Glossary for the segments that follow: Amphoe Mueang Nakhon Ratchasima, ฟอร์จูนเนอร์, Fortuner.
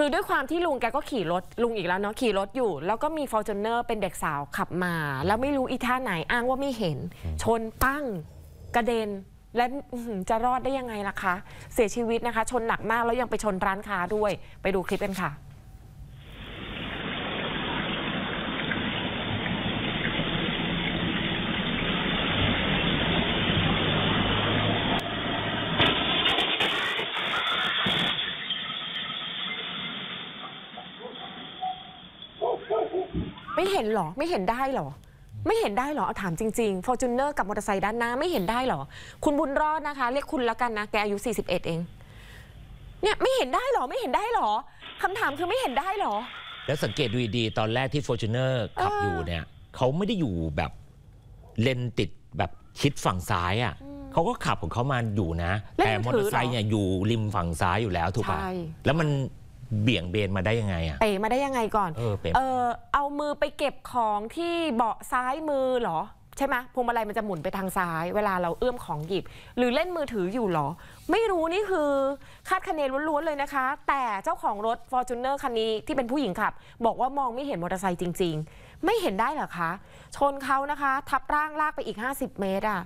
คือด้วยความที่ลุงแกก็ขี่รถลุงอีกแล้วเนาะขี่รถอยู่แล้วก็มีฟอร์จูเนอร์เป็นเด็กสาวขับมาแล้วไม่รู้อีท่าไหนอ้างว่าไม่เห็นชนปั้งกระเด็นและจะรอดได้ยังไงล่ะคะเสียชีวิตนะคะชนหนักมากแล้วยังไปชนร้านค้าด้วยไปดูคลิปกันค่ะไม่เห็นหรอไม่เห็นได้หรอไม่เห็นได้หรอเอาถามจริงๆ Fortuner กับมอเตอร์ไซค์ด้านหน้าไม่เห็นได้หรอคุณบุญรอดนะคะเรียกคุณแล้วกันนะแกอายุ41เองเนี่ยไม่เห็นได้หรอไม่เห็นได้หรอคำถามคือไม่เห็นได้หรอแล้วสังเกตดูดีตอนแรกที่ Fortuner ขับอยู่เนี่ยเขาไม่ได้อยู่แบบเลนติดแบบชิดฝั่งซ้ายอ่ะเขาก็ขับของเขามาอยู่นะแต่มอเตอร์ไซค์เนี่ยอยู่ริมฝั่งซ้ายอยู่แล้วถูกป่ะแล้วมันเบี่ยงเบนมาได้ยังไงอะเป๋มาได้ยังไงก่อนเอามือไปเก็บของที่เบาะซ้ายมือหรอใช่ไหมพวงมาลัยมันจะหมุนไปทางซ้ายเวลาเราเอื้อมของหยิบหรือเล่นมือถืออยู่หรอไม่รู้นี่คือคาดคะเนล้วนๆเลยนะคะแต่เจ้าของรถ Fortuner คันนี้ที่เป็นผู้หญิงขับบอกว่ามองไม่เห็นมอเตอร์ไซค์จริงๆไม่เห็นได้เหรอคะชนเขานะคะทับร่างลากไปอีก50เมตรอะ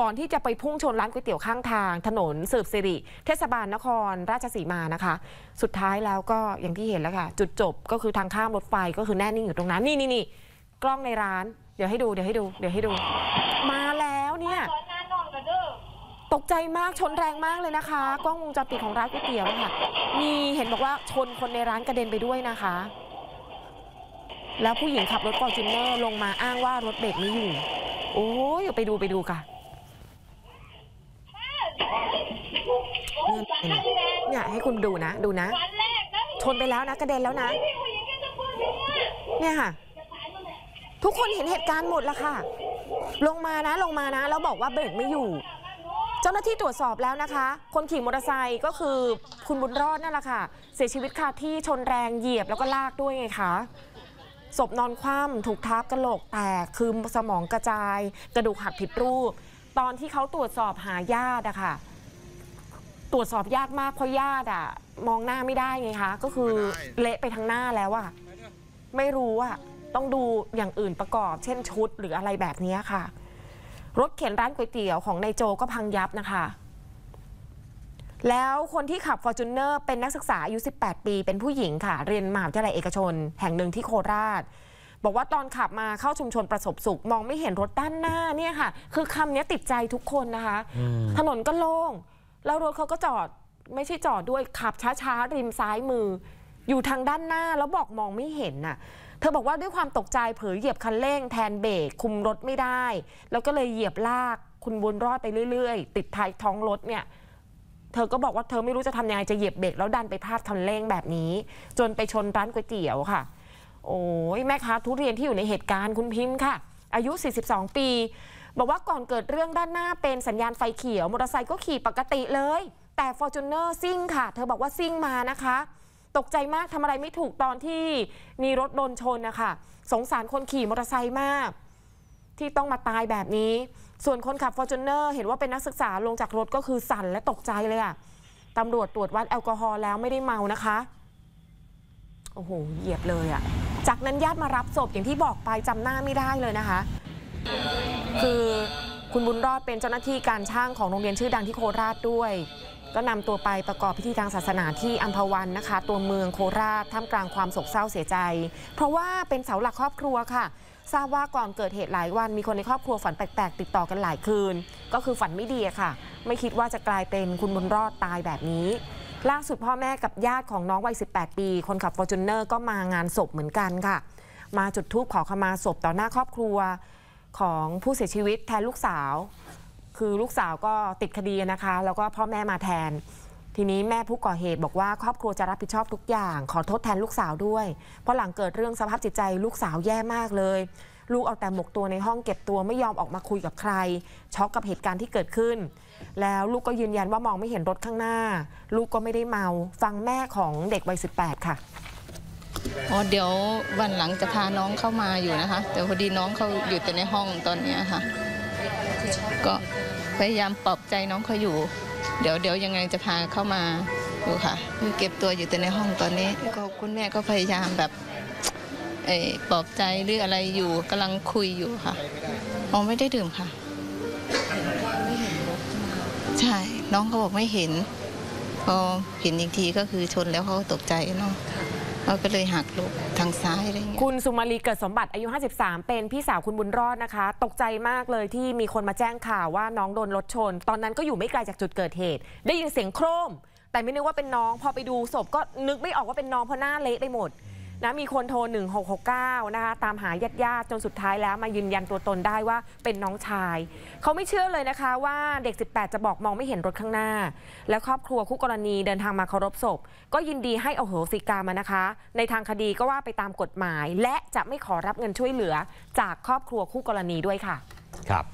ก่อนที่จะไปพุ่งชนร้านก๋วยเตี๋ยวข้างทางถนนสืบสิริเทศบาลนครราชสีมานะคะสุดท้ายแล้วก็อย่างที่เห็นแล้วค่ะจุดจบก็คือทางข้ามรถไฟก็คือแน่นิ่งอยู่ตรงนั้นนี่กล้องในร้านเดี๋ยวให้ดูมาแล้วเนี่ยตกใจมากชนแรงมากเลยนะคะกล้องวงจรปิดของร้านก๋วยเตี๋ยวค่ะมีเห็นบอกว่าชนคนในร้านกระเด็นไปด้วยนะคะแล้วผู้หญิงขับรถฟอร์จูเนอร์ลงมาอ้างว่ารถเบรกไม่อยู่โอ้ยไปดูค่ะเนี่ยให้คุณดูนะชนไปแล้วนะกระเด็นแล้วนะเนี่ยค่ะทุกคนเห็นเหตุการณ์หมดแล้วค่ะลงมานะแล้วบอกว่าเบรกไม่อยู่เจ้าหน้าที่ตรวจสอบแล้วนะคะคนขี่มอเตอร์ไซค์ก็คือคุณบุญรอดนั่นแหละค่ะเสียชีวิตค่ะที่ชนแรงเหยียบแล้วก็ลากด้วยไงคะศพนอนคว่ำถูกทับกระโหลกแตกคือสมองกระจายกระดูกหักผิดรูปตอนที่เขาตรวจสอบหาญาติอะค่ะตรวจสอบยากมากเพราะญาติอะมองหน้าไม่ได้ไงคะก็คือเละไปทางหน้าแล้วอะไม่รู้อะต้องดูอย่างอื่นประกอบเช่นชุดหรืออะไรแบบนี้ค่ะรถเข็นร้านก๋วยเตี๋ยวของนายโจก็พังยับนะคะแล้วคนที่ขับ Fortuner เป็นนักศึกษาอายุ18ปีเป็นผู้หญิงค่ะเรียนมหาวิทยาลัยเอกชนแห่งหนึ่งที่โคราชบอกว่าตอนขับมาเข้าชุมชนประสบสุขมองไม่เห็นรถด้านหน้าเนี่ยค่ะคือคำนี้ติดใจทุกคนนะคะถนนก็โล่งแล้วรถเขาก็จอดไม่ใช่จอดด้วยขับช้าๆริมซ้ายมืออยู่ทางด้านหน้าแล้วบอกมองไม่เห็นน่ะเธอบอกว่าด้วยความตกใจเผลอเหยียบคันเร่งแทนเบรกคุมรถไม่ได้แล้วก็เลยเหยียบลากคุณบุญรอดไปเรื่อยๆติดท้ายท้องรถเนี่ยเธอก็บอกว่าเธอไม่รู้จะทำยังไงจะเหยียบเบรกแล้วดันไปพลาดคันเร่งแบบนี้จนไปชนร้านก๋วยเตี๋ยวค่ะโอ้ยแม่ค้าทุเรียนที่อยู่ในเหตุการณ์คุณพิมพ์ค่ะอายุ42ปีบอกว่าก่อนเกิดเรื่องด้านหน้าเป็นสัญญาณไฟเขียวมอเตอร์ไซค์ก็ขี่ปกติเลยแต่ Fortuner ซิ่งค่ะเธอบอกว่าซิ่งมานะคะตกใจมากทำอะไรไม่ถูกตอนที่มีรถโดนชนนะคะสงสารคนขี่มอเตอร์ไซค์มากที่ต้องมาตายแบบนี้ส่วนคนขับ Fortuner เห็นว่าเป็นนักศึกษาลงจากรถก็คือสั่นและตกใจเลยอะตำรวจตรวจวัดแอลกอฮอล์แล้วไม่ได้เมานะคะโอ้โหเหยียบเลยอะจากนั้นญาติมารับศพอย่างที่บอกไปจำหน้าไม่ได้เลยนะคะคือคุณบุญรอดเป็นเจ้าหน้าที่การช่างของโรงเรียนชื่อดังที่โคราชด้วยก็นำตัวไปประกอบพิธีทางศาสนาที่อัมพวันนะคะตัวเมืองโคราชท่ามกลางความโศกเศร้าเสียใจเพราะว่าเป็นเสาหลักครอบครัวค่ะทราบว่าก่อนเกิดเหตุหลายวันมีคนในครอบครัวฝันแปลกๆติดต่อกันหลายคืนก็คือฝันไม่ดีค่ะไม่คิดว่าจะกลายเป็นคุณบุญรอดตายแบบนี้ล่าสุดพ่อแม่กับญาติของน้องวัย18ปีคนขับ Fortuner ก็มางานศพเหมือนกันค่ะมาจุดธูปขอขมาศพต่อหน้าครอบครัวของผู้เสียชีวิตแทนลูกสาวคือลูกสาวก็ติดคดีนะคะแล้วก็พ่อแม่มาแทนทีนี้แม่ผู้ก่อเหตุบอกว่าครอบครัวจะรับผิดชอบทุกอย่างขอโทษแทนลูกสาวด้วยเพราะหลังเกิดเรื่องสภาพจิตใจลูกสาวแย่มากเลยลูกเอาแต่หมกตัวในห้องเก็บตัวไม่ยอมออกมาคุยกับใครช็อกกับเหตุการณ์ที่เกิดขึ้นแล้วลูกก็ยืนยันว่ามองไม่เห็นรถข้างหน้าลูกก็ไม่ได้เมาฟังแม่ของเด็กวัย18ค่ะอ๋อเดี๋ยววันหลังจะพาน้องเข้ามาอยู่นะคะแต่พอดีน้องเขาอยู่แต่ในห้องตอนนี้ค่ะก็พยายามปลอบใจน้องเขาอยู่เดี๋ยวยังไงจะพาเข้ามา อยู่ค่ะเก็บตัวอยู่แต่ในห้องตอนนี้ก็คุณแม่ก็พยายามแบบปลอบใจหรืออะไรอยู่กำลังคุยอยู่ค่ะอ๋อไม่ได้ดื่มค่ะใช่น้องเขาบอกไม่เห็นพอเห็นอีกทีก็คือชนแล้วเขาตกใจเนาะเราก็เลยหักหลบทางซ้ายอะไรอย่างเงี้ยคุณสุมาลีเกิดสมบัติอายุ53เป็นพี่สาวคุณบุญรอดนะคะตกใจมากเลยที่มีคนมาแจ้งข่าวว่าน้องโดนรถชนตอนนั้นก็อยู่ไม่ไกลจากจุดเกิดเหตุได้ยินเสียงโครมแต่ไม่นึกว่าเป็นน้องพอไปดูศพก็นึกไม่ออกว่าเป็นน้องเพราะหน้าเละไปหมดนะมีคนโทร1669นะคะตามหาญาติๆจนสุดท้ายแล้วมายืนยันตัวตนได้ว่าเป็นน้องชายเขาไม่เชื่อเลยนะคะว่าเด็ก18จะบอกมองไม่เห็นรถข้างหน้าและครอบครัวคู่กรณีเดินทางมาเคารพศพก็ยินดีให้อโหสิกรรมนะคะในทางคดีก็ว่าไปตามกฎหมายและจะไม่ขอรับเงินช่วยเหลือจากครอบครัวคู่กรณีด้วยค่ะครับ